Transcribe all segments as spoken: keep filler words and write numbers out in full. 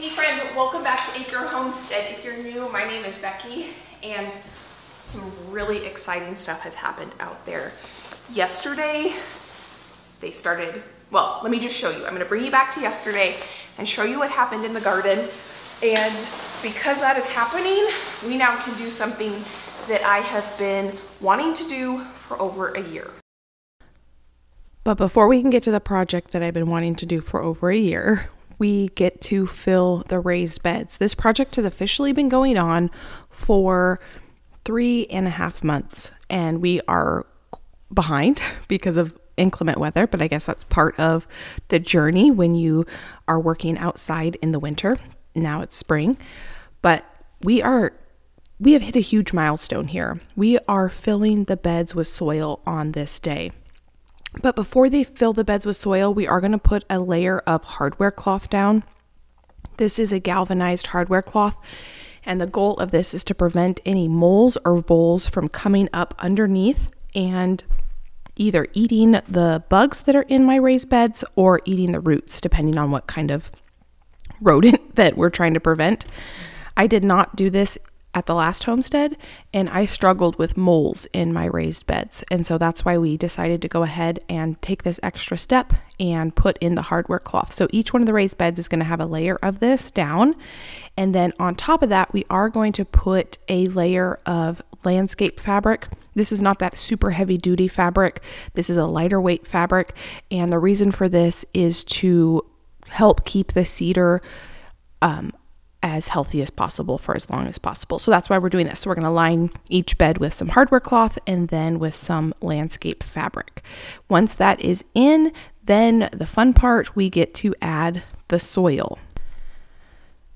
Hey friend, welcome back to Acre Homestead. If you're new, my name is Becky, and some really exciting stuff has happened out there. Yesterday, they started, well, let me just show you. I'm gonna bring you back to yesterday and show you what happened in the garden. And because that is happening, we now can do something that I have been wanting to do for over a year. But before we can get to the project that I've been wanting to do for over a year, we get to fill the raised beds. This project has officially been going on for three and a half months, and we are behind because of inclement weather, but I guess that's part of the journey when you are working outside in the winter. Now it's spring, but we are we have hit a huge milestone here. We are filling the beds with soil on this day. But before they fill the beds with soil, we are going to put a layer of hardware cloth down. This is a galvanized hardware cloth, and the goal of this is to prevent any moles or voles from coming up underneath and either eating the bugs that are in my raised beds or eating the roots, depending on what kind of rodent that we're trying to prevent. I did not do this at the last homestead, and I struggled with moles in my raised beds. And so that's why we decided to go ahead and take this extra step and put in the hardware cloth. So each one of the raised beds is going to have a layer of this down. And then on top of that, we are going to put a layer of landscape fabric. This is not that super heavy duty fabric. This is a lighter weight fabric. And the reason for this is to help keep the cedar um, as healthy as possible for as long as possible. So that's why we're doing this. So we're going to line each bed with some hardware cloth and then with some landscape fabric. Once that is in, then the fun part, we get to add the soil.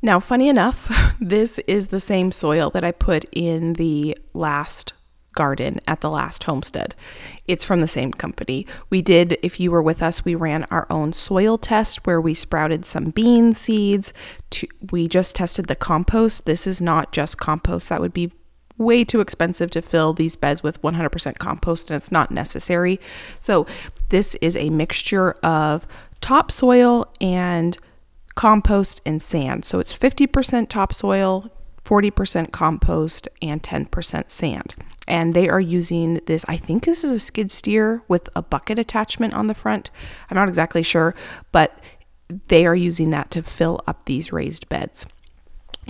Now, funny enough, this is the same soil that I put in the last garden at the last homestead. It's from the same company. We did, if you were with us, we ran our own soil test where we sprouted some bean seeds. To, we just tested the compost. This is not just compost. That would be way too expensive to fill these beds with one hundred percent compost, and it's not necessary. So this is a mixture of topsoil and compost and sand. So it's fifty percent topsoil, forty percent compost, and ten percent sand. And they are using this, I think this is a skid steer with a bucket attachment on the front. I'm not exactly sure, but they are using that to fill up these raised beds.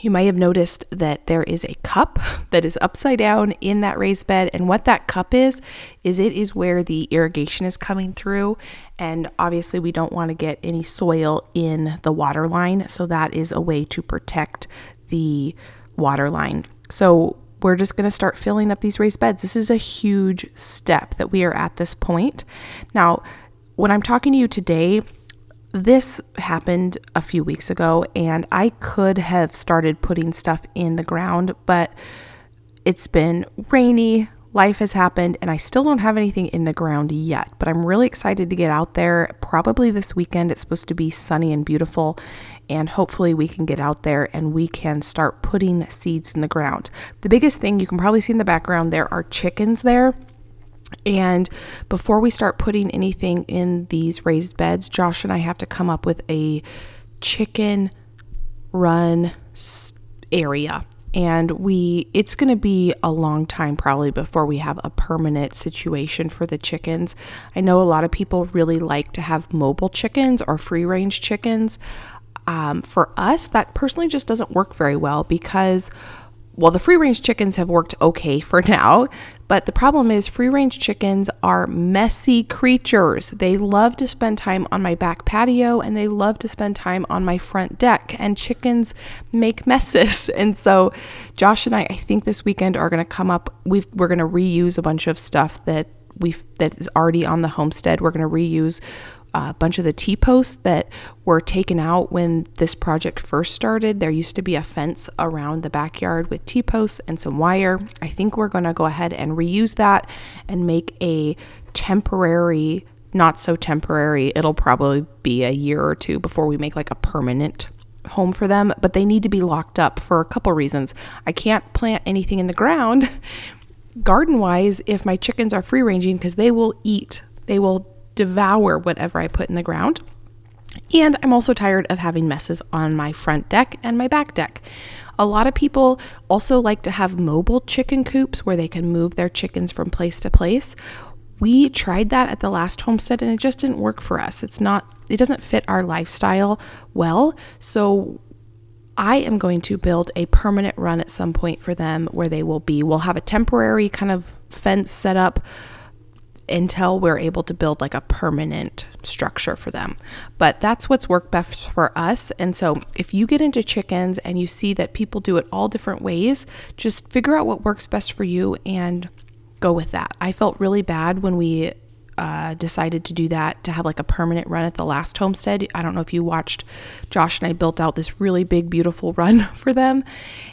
You may have noticed that there is a cup that is upside down in that raised bed. And what that cup is, is it is where the irrigation is coming through. And obviously we don't want to get any soil in the water line. So that is a way to protect the water line. So we're just going to start filling up these raised beds. This is a huge step that we are at this point. Now, when I'm talking to you today, this happened a few weeks ago, and I could have started putting stuff in the ground, but it's been rainy, life has happened, and I still don't have anything in the ground yet, but I'm really excited to get out there. Probably this weekend, it's supposed to be sunny and beautiful, and hopefully we can get out there and we can start putting seeds in the ground. The biggest thing you can probably see in the background, there are chickens there. And before we start putting anything in these raised beds, Josh and I have to come up with a chicken run area. And we, it's going to be a long time probably before we have a permanent situation for the chickens. I know a lot of people really like to have mobile chickens or free range chickens. Um, for us, that personally just doesn't work very well because, well, the free range chickens have worked okay for now, but the problem is free range chickens are messy creatures. They love to spend time on my back patio and they love to spend time on my front deck, and chickens make messes. And so Josh and I, I think this weekend are going to come up, we've, we're going to reuse a bunch of stuff that we've, that is already on the homestead. We're going to reuse a bunch of the T-posts that were taken out when this project first started. There used to be a fence around the backyard with T-posts and some wire. I think we're going to go ahead and reuse that and make a temporary, not so temporary, it'll probably be a year or two before we make like a permanent home for them, but they need to be locked up for a couple reasons. I can't plant anything in the ground garden-wise if my chickens are free-ranging because they will eat, they will devour whatever I put in the ground. And I'm also tired of having messes on my front deck and my back deck. A lot of people also like to have mobile chicken coops where they can move their chickens from place to place. We tried that at the last homestead and it just didn't work for us. It's not, it doesn't fit our lifestyle well. So I am going to build a permanent run at some point for them where they will be. We'll have a temporary kind of fence set up until we're able to build like a permanent structure for them. But that's what's worked best for us. And so if you get into chickens and you see that people do it all different ways, just figure out what works best for you and go with that. I felt really bad when we uh, decided to do that, to have like a permanent run at the last homestead. I don't know if you watched, Josh and I built out this really big, beautiful run for them.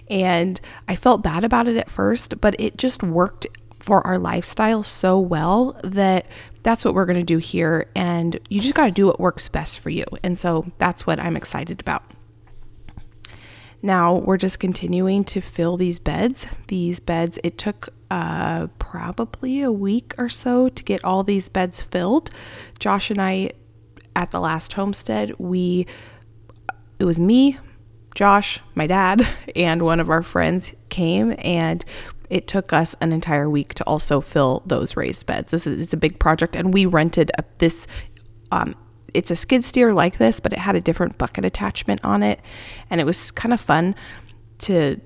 And I felt bad about it at first, but it just worked for our lifestyle so well that that's what we're going to do here. And you just got to do what works best for you. And so that's what I'm excited about. Now we're just continuing to fill these beds. These beds, it took uh, probably a week or so to get all these beds filled. Josh and I, at the last homestead, we, it was me, Josh, my dad, and one of our friends came, and it took us an entire week to also fill those raised beds. This is, it's a big project, and we rented a, this, um, it's a skid steer like this, but it had a different bucket attachment on it. And it was kind of fun to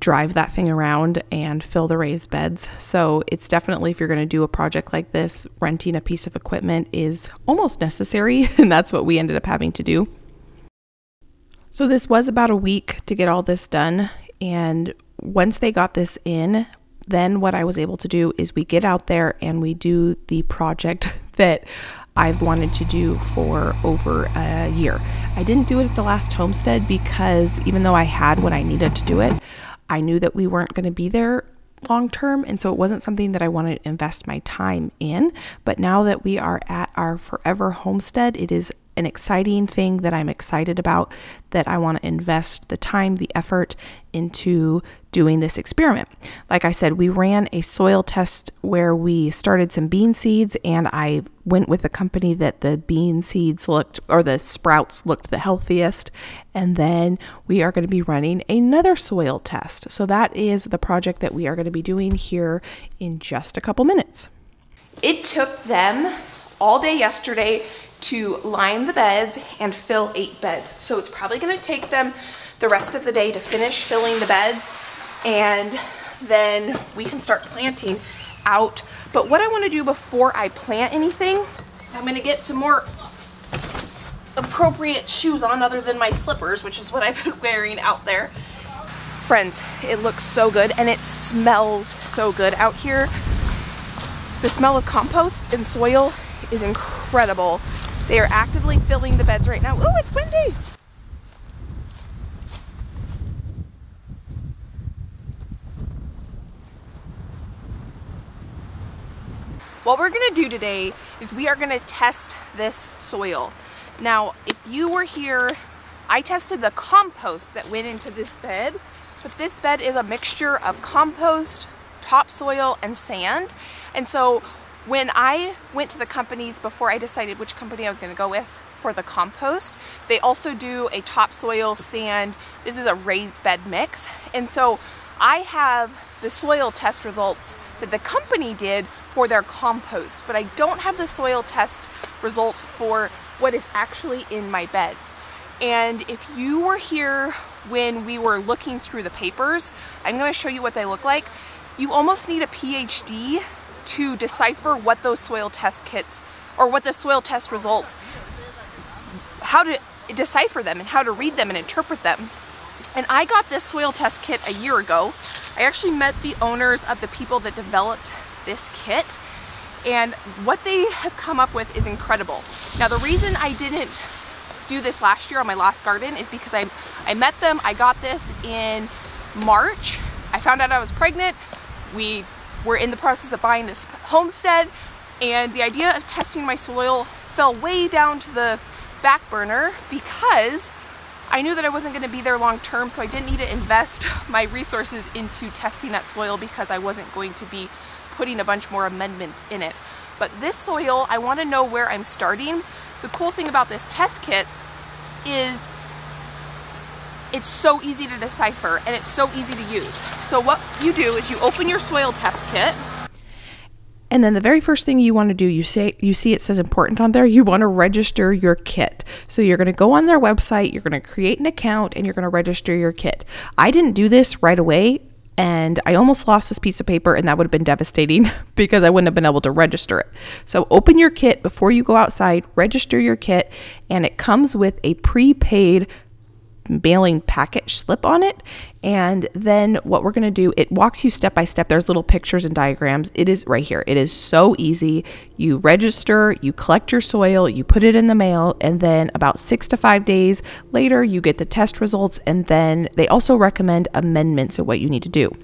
drive that thing around and fill the raised beds. So it's definitely, if you're gonna do a project like this, renting a piece of equipment is almost necessary. And that's what we ended up having to do. So this was about a week to get all this done. And once they got this in, then what I was able to do is we get out there and we do the project that I've wanted to do for over a year. I didn't do it at the last homestead because even though I had what I needed to do it, I knew that we weren't going to be there long term, and so it wasn't something that I wanted to invest my time in. But now that we are at our forever homestead, it is an exciting thing that I'm excited about, that I want to invest the time, the effort into doing this experiment. Like I said, we ran a soil test where we started some bean seeds, and I went with a company that the bean seeds looked, or the sprouts looked the healthiest. And then we are going to be running another soil test. So that is the project that we are going to be doing here in just a couple minutes. It took them all day yesterday to line the beds and fill eight beds. So it's probably gonna take them the rest of the day to finish filling the beds, and then we can start planting out. But what I wanna do before I plant anything is I'm gonna get some more appropriate shoes on other than my slippers, which is what I've been wearing out there. Friends, it looks so good and it smells so good out here. The smell of compost and soil is incredible. They are actively filling the beds right now. Oh, it's windy. What we're gonna do today is we are gonna test this soil. Now, if you were here, I tested the compost that went into this bed, but this bed is a mixture of compost, topsoil, and sand. And so when I went to the companies before I decided which company I was going to go with for the compost, they also do a topsoil, sand. This is a raised bed mix. And so I have the soil test results that the company did for their compost, but I don't have the soil test result for what is actually in my beds. And if you were here when we were looking through the papers, I'm going to show you what they look like. You almost need a P H D to decipher what those soil test kits, or what the soil test results, how to decipher them and how to read them and interpret them. And I got this soil test kit a year ago. I actually met the owners of the people that developed this kit, and what they have come up with is incredible. Now, the reason I didn't do this last year on my last garden is because I, I met them, I got this in March. I found out I was pregnant. We We're in the process of buying this homestead, and the idea of testing my soil fell way down to the back burner because I knew that I wasn't going to be there long term, so I didn't need to invest my resources into testing that soil because I wasn't going to be putting a bunch more amendments in it. But this soil, I want to know where I'm starting. The cool thing about this test kit is it's so easy to decipher and it's so easy to use. So what you do is you open your soil test kit. And then the very first thing you want to do, you say, you see it says important on there, you want to register your kit. So you're going to go on their website, you're going to create an account, and you're going to register your kit. I didn't do this right away, and I almost lost this piece of paper, and that would have been devastating because I wouldn't have been able to register it. So open your kit before you go outside, register your kit, and it comes with a prepaid mailing package slip on it. And then what we're going to do, it walks you step by step. There's little pictures and diagrams. It is right here. It is so easy. You register, you collect your soil, you put it in the mail, and then about six to five days later, you get the test results. And then they also recommend amendments of what you need to do.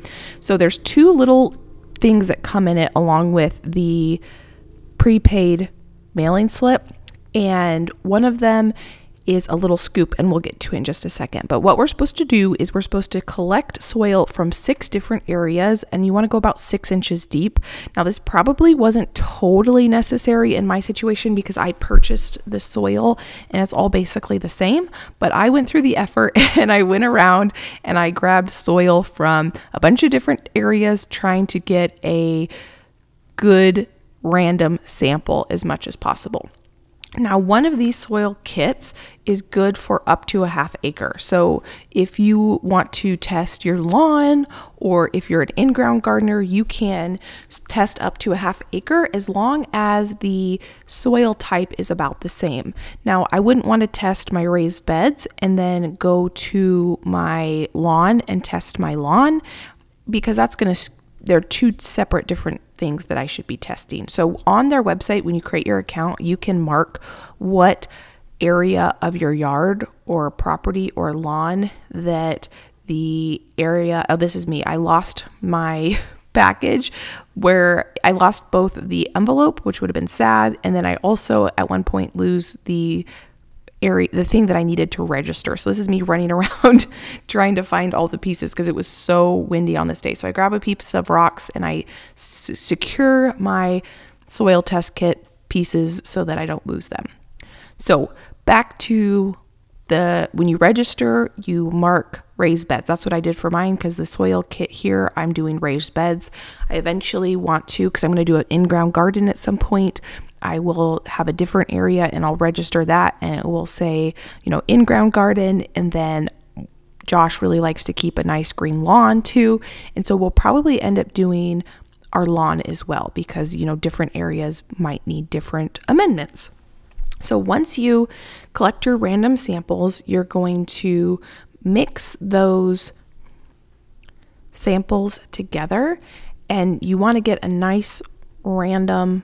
So there's two little things that come in it along with the prepaid mailing slip. And one of them is a little scoop, and we'll get to it in just a second. But what we're supposed to do is we're supposed to collect soil from six different areas, and you want to go about six inches deep. Now, this probably wasn't totally necessary in my situation because I purchased the soil and it's all basically the same, but I went through the effort and I went around and I grabbed soil from a bunch of different areas, trying to get a good random sample as much as possible. Now, one of these soil kits is good for up to a half acre. So if you want to test your lawn, or if you're an in-ground gardener, you can test up to a half acre as long as the soil type is about the same. Now, I wouldn't want to test my raised beds and then go to my lawn and test my lawn, because that's going to, they're two separate different things that I should be testing. So on their website, when you create your account, you can mark what area of your yard or property or lawn that the area, oh, this is me. I lost my package where I lost both the envelope, which would have been sad. And then I also at one point lose the area, the thing that I needed to register. So this is me running around trying to find all the pieces because it was so windy on this day. So I grab a piece of rocks and I s secure my soil test kit pieces so that I don't lose them. So back to the, when you register, you mark raised beds. That's what I did for mine because the soil kit here, I'm doing raised beds. I eventually want to, because I'm going to do an in-ground garden at some point, I will have a different area and I'll register that, and it will say, you know, in-ground garden. And then Josh really likes to keep a nice green lawn too. And so we'll probably end up doing our lawn as well because, you know, different areas might need different amendments. So once you collect your random samples, you're going to mix those samples together, and you want to get a nice random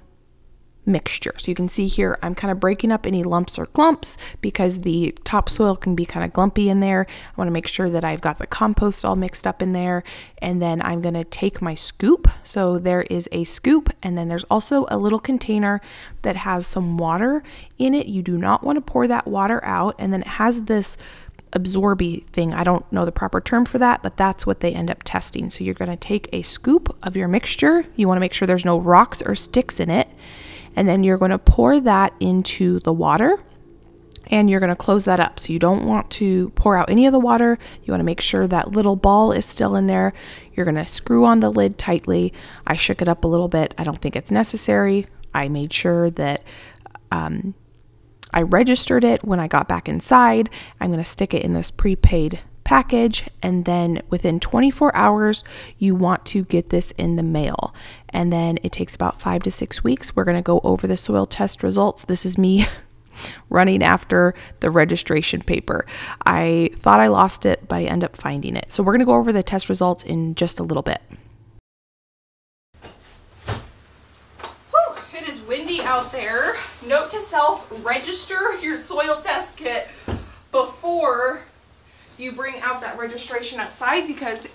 mixture. So you can see here, I'm kind of breaking up any lumps or clumps because the topsoil can be kind of glumpy in there. I want to make sure that I've got the compost all mixed up in there. And then I'm going to take my scoop. So there is a scoop, and then there's also a little container that has some water in it. You do not want to pour that water out. And then it has this absorby thing. I don't know the proper term for that, but that's what they end up testing. So you're going to take a scoop of your mixture. You want to make sure there's no rocks or sticks in it. And then you're going to pour that into the water, and you're going to close that up. So you don't want to pour out any of the water. You want to make sure that little ball is still in there. You're going to screw on the lid tightly. I shook it up a little bit. I don't think it's necessary. I made sure that um, I registered it when I got back inside. I'm going to stick it in this prepaid package, and then within twenty-four hours you want to get this in the mail, and then it takes about five to six weeks. We're going to go over the soil test results. This is me running after the registration paper. I thought I lost it, but I end up finding it. So we're going to go over the test results in just a little bit. Whew, it is windy out there. Note to self, register your soil test kit before you bring out that registration outside because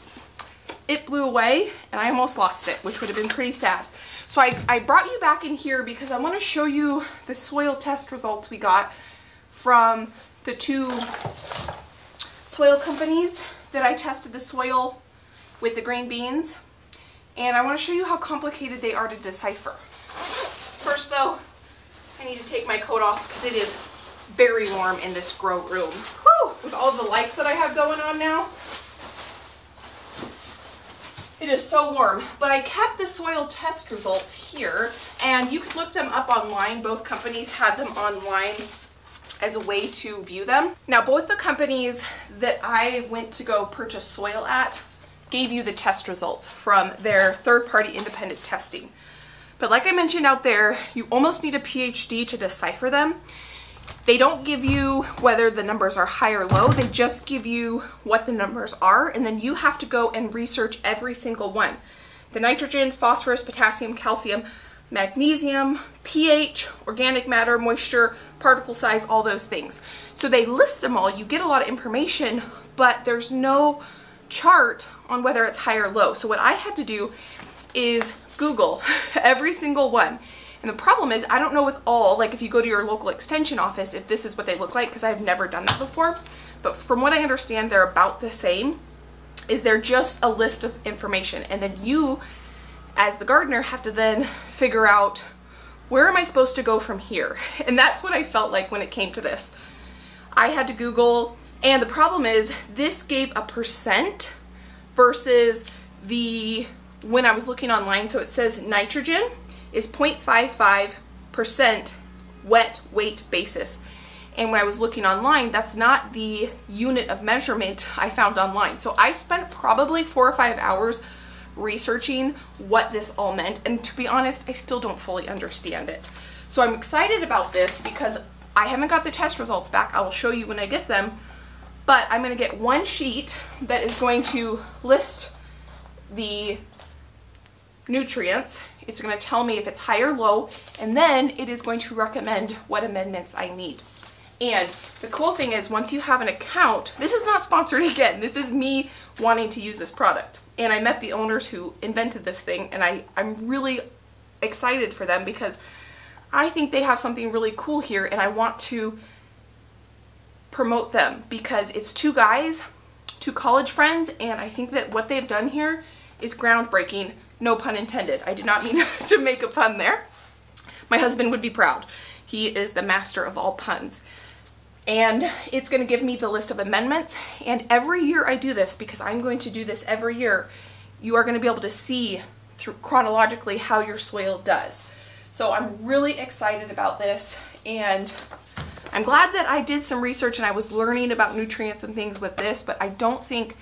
it blew away and I almost lost it, which would have been pretty sad. So I, I brought you back in here because I want to show you the soil test results we got from the two soil companies that I tested the soil with the green beans. and I want to show you how complicated they are to decipher. First though, I need to take my coat off because it is very warm in this grow room. Whew! With all the lights that I have going on now, it is so warm. But I kept the soil test results here, and you can look them up online. Both companies had them online as a way to view them. Now, both the companies that I went to go purchase soil at gave you the test results from their third-party independent testing. But like I mentioned out there, you almost need a PhD to decipher them. They don't give you whether the numbers are high or low, they just give you what the numbers are, and then you have to go and research every single one. The nitrogen, phosphorus, potassium, calcium, magnesium, pH, organic matter, moisture, particle size, all those things. So they list them all, you get a lot of information, but there's no chart on whether it's high or low. So what I had to do is Google every single one. And the problem is, I don't know with all, like if you go to your local extension office, if this is what they look like, because I've never done that before. But from what I understand, they're about the same. Is they're just a list of information. And then you, as the gardener, have to then figure out, where am I supposed to go from here? And that's what I felt like when it came to this. I had to Google, and the problem is, this gave a percent versus the, when I was looking online, so it says nitrogen is zero point five five percent wet weight basis. And when I was looking online, that's not the unit of measurement I found online. So I spent probably four or five hours researching what this all meant. And to be honest, I still don't fully understand it. So I'm excited about this because I haven't got the test results back. I will show you when I get them, but I'm gonna get one sheet that is going to list the nutrients. It's going to tell me if it's high or low, and then it is going to recommend what amendments I need. And the cool thing is, once you have an account, this is not sponsored again, this is me wanting to use this product. And I met the owners who invented this thing, and I, I'm really excited for them because I think they have something really cool here, and I want to promote them because it's two guys, two college friends, and I think that what they've done here is groundbreaking. No pun intended. I did not mean to make a pun there. My husband would be proud. He is the master of all puns. And it's going to give me the list of amendments. And every year I do this, because I'm going to do this every year, you are going to be able to see through chronologically how your soil does. So I'm really excited about this. And I'm glad that I did some research and I was learning about nutrients and things with this, but I don't think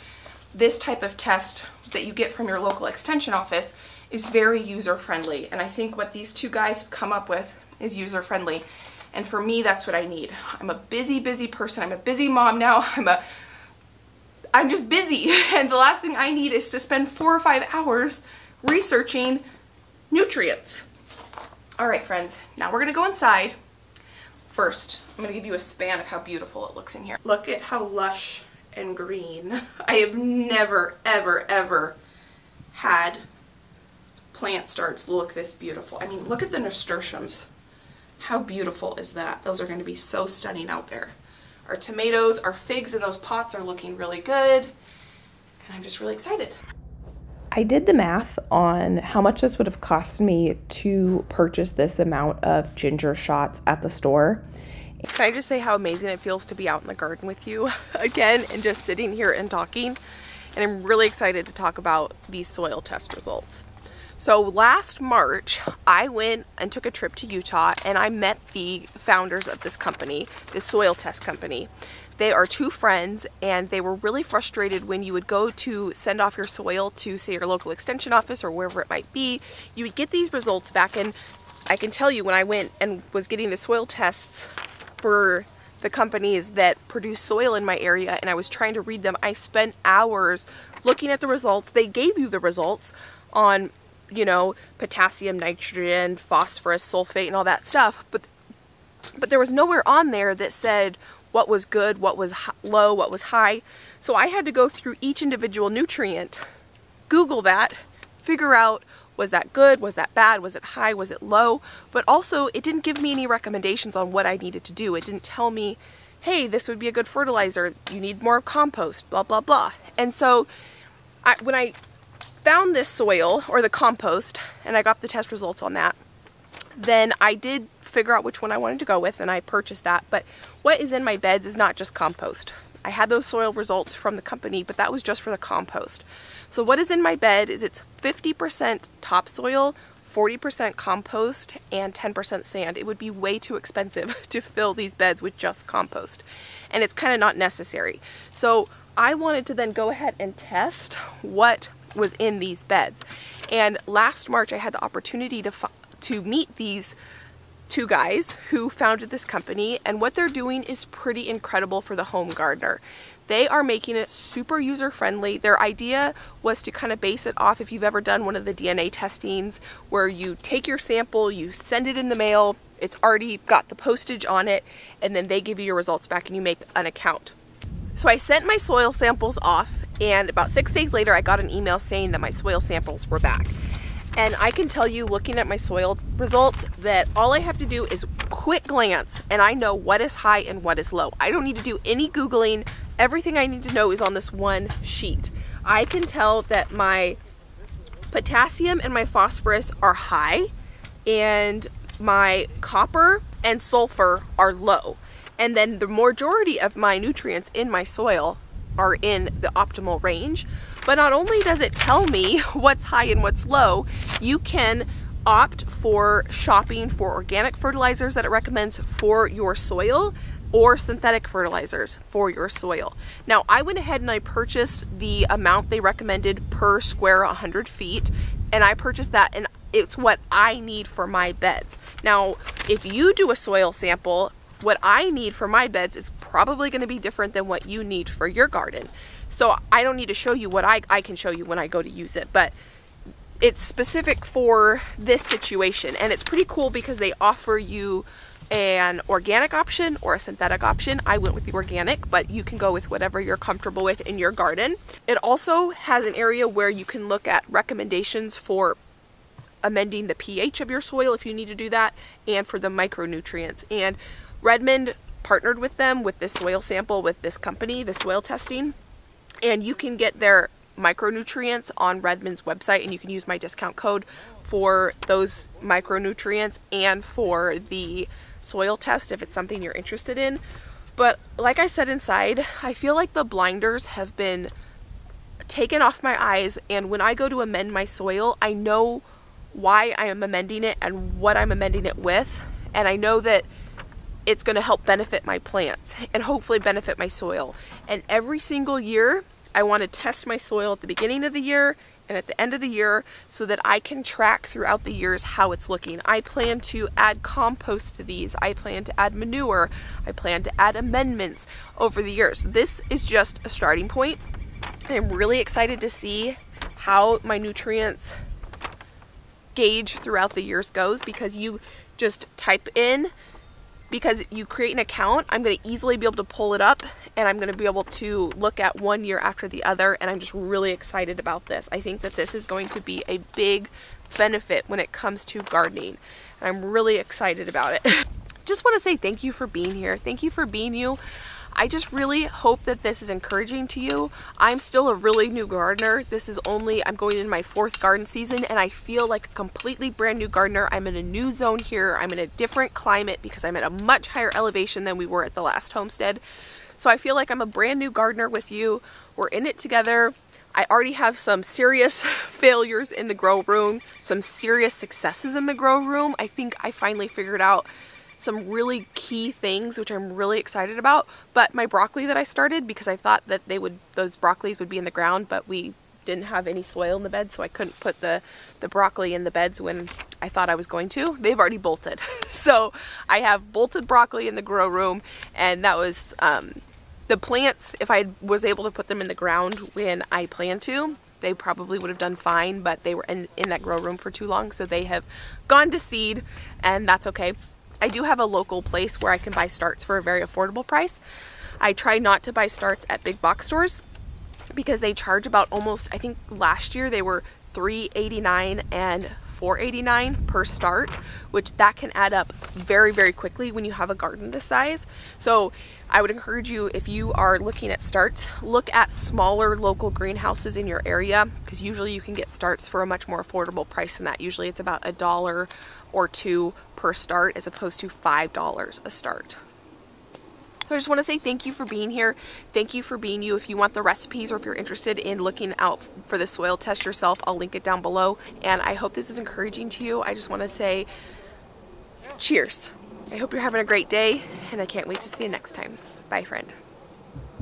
this type of test that you get from your local extension office is very user-friendly, and I think what these two guys have come up with is user-friendly, and for me, that's what I need. I'm a busy, busy person. I'm a busy mom now. I'm a, I'm just busy, and the last thing I need is to spend four or five hours researching nutrients. All right, friends, now we're gonna go inside. First, I'm gonna give you a span of how beautiful it looks in here. Look at how lush and green. I have never, ever, ever had plant starts look this beautiful. I mean, look at the nasturtiums. How beautiful is that? Those are going to be so stunning out there. Our tomatoes, our figs in those pots are looking really good, and I'm just really excited. I did the math on how much this would have cost me to purchase this amount of ginger shots at the store. Can I just say how amazing it feels to be out in the garden with you again and just sitting here and talking? And I'm really excited to talk about these soil test results. So last March, I went and took a trip to Utah, and I met the founders of this company, this soil test company. They are two friends, and they were really frustrated when you would go to send off your soil to, say, your local extension office or wherever it might be. You would get these results back, and I can tell you when I went and was getting the soil tests for the companies that produce soil in my area, and I was trying to read them, I spent hours looking at the results. They gave you the results on, you know, potassium, nitrogen, phosphorus, sulfate, and all that stuff, but but there was nowhere on there that said what was good, what was low, what was high. So I had to go through each individual nutrient, Google that, figure out, was that good? Was that bad? Was it high? Was it low? But also, it didn't give me any recommendations on what I needed to do. It didn't tell me, hey, this would be a good fertilizer. You need more compost, blah, blah, blah. And so I, when I found this soil, or the compost, and I got the test results on that, then I did figure out which one I wanted to go with, and I purchased that. But what is in my beds is not just compost. I had those soil results from the company, but that was just for the compost. So what is in my bed is it's fifty percent topsoil, forty percent compost, and ten percent sand. It would be way too expensive to fill these beds with just compost, and it's kind of not necessary. So I wanted to then go ahead and test what was in these beds. And last March, I had the opportunity to to meet these two guys who founded this company, and what they're doing is pretty incredible for the home gardener. They are making it super user friendly. Their idea was to kind of base it off, if you've ever done one of the D N A testings where you take your sample, you send it in the mail, it's already got the postage on it, and then they give you your results back and you make an account. So I sent my soil samples off, and about six days later I got an email saying that my soil samples were back. And I can tell you, looking at my soil results, that all I have to do is quick glance and I know what is high and what is low. I don't need to do any Googling. Everything I need to know is on this one sheet. I can tell that my potassium and my phosphorus are high, and my copper and sulfur are low. And then the majority of my nutrients in my soil are in the optimal range. But not only does it tell me what's high and what's low, you can opt for shopping for organic fertilizers that it recommends for your soil, or synthetic fertilizers for your soil. Now, I went ahead and I purchased the amount they recommended per square one hundred feet, and I purchased that, and it's what I need for my beds. Now, if you do a soil sample, what I need for my beds is probably going to be different than what you need for your garden. So I don't need to show you what I, I can show you when I go to use it, but it's specific for this situation. And it's pretty cool because they offer you an organic option or a synthetic option. I went with the organic, but you can go with whatever you're comfortable with in your garden. It also has an area where you can look at recommendations for amending the pH of your soil if you need to do that, and for the micronutrients. And Redmond partnered with them with this soil sample, with this company, the soil testing, and you can get their micronutrients on Redmond's website, and you can use my discount code for those micronutrients and for the soil test if it's something you're interested in. But like I said inside, I feel like the blinders have been taken off my eyes, and when I go to amend my soil, I know why I am amending it and what I'm amending it with, and I know that it's going to help benefit my plants and hopefully benefit my soil. And every single year, I want to test my soil at the beginning of the year and at the end of the year so that I can track throughout the years how it's looking. I plan to add compost to these. I plan to add manure. I plan to add amendments over the years. This is just a starting point. I'm really excited to see how my nutrients gauge throughout the years goes, because you just type in, because you create an account, I'm going to easily be able to pull it up, and I'm going to be able to look at one year after the other, and I'm just really excited about this. I think that this is going to be a big benefit when it comes to gardening, and I'm really excited about it. Just want to say thank you for being here. Thank you for being you. I just really hope that this is encouraging to you. I'm still a really new gardener. This is only, I'm going in my fourth garden season, and I feel like a completely brand new gardener. I'm in a new zone here. I'm in a different climate because I'm at a much higher elevation than we were at the last homestead. So I feel like I'm a brand new gardener with you. We're in it together. I already have some serious failures in the grow room, some serious successes in the grow room. I think I finally figured out some really key things, which I'm really excited about. But my broccoli that I started, because I thought that they would, those broccolis would be in the ground, but we didn't have any soil in the bed, so I couldn't put the, the broccoli in the beds when I thought I was going to. They've already bolted. So I have bolted broccoli in the grow room, and that was um, the plants, if I was able to put them in the ground when I planned to, they probably would have done fine, but they were in, in that grow room for too long, so they have gone to seed, and that's okay. I do have a local place where I can buy starts for a very affordable price. I try not to buy starts at big box stores because they charge about almost, I think last year they were three eighty-nine and four eighty-nine per start, which that can add up very, very quickly when you have a garden this size. So I would encourage you, if you are looking at starts, look at smaller local greenhouses in your area, because usually you can get starts for a much more affordable price than that. Usually it's about a dollar or two per start as opposed to five dollars a start. So I just want to say thank you for being here. Thank you for being you. If you want the recipes or if you're interested in looking out for the soil test yourself, I'll link it down below. And I hope this is encouraging to you. I just want to say cheers. I hope you're having a great day, and I can't wait to see you next time. Bye, friend.